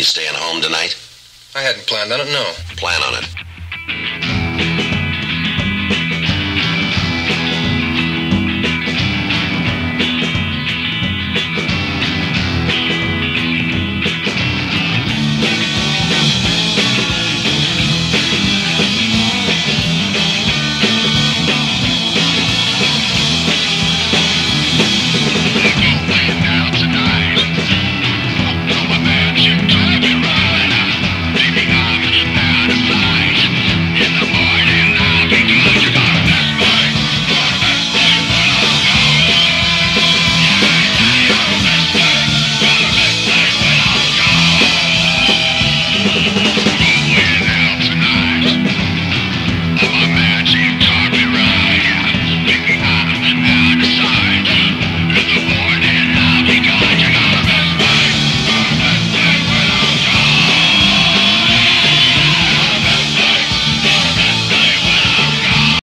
You staying home tonight? I hadn't planned on it, no. Plan on it.